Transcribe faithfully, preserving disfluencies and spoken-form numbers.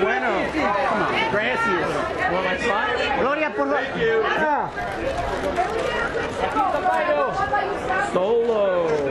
Bueno, gracias. Well, my spot? Gloria, por favor. Thank you. Solo.